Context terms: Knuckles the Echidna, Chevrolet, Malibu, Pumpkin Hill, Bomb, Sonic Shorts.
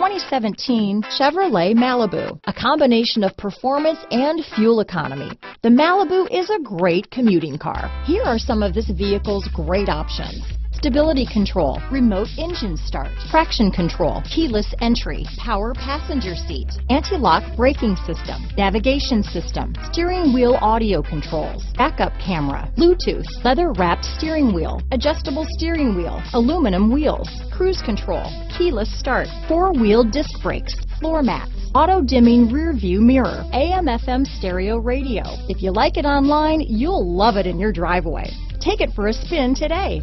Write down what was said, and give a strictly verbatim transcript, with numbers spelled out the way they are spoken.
twenty seventeen Chevrolet Malibu, a combination of performance and fuel economy. The Malibu is a great commuting car. Here are some of this vehicle's great options: stability control, remote engine start, traction control, keyless entry, power passenger seat, anti-lock braking system, navigation system, steering wheel audio controls, backup camera, Bluetooth, leather-wrapped steering wheel, adjustable steering wheel, aluminum wheels, cruise control, keyless start, four-wheel disc brakes, floor mats, auto-dimming rear-view mirror, A M F M stereo radio. If you like it online, you'll love it in your driveway. Take it for a spin today.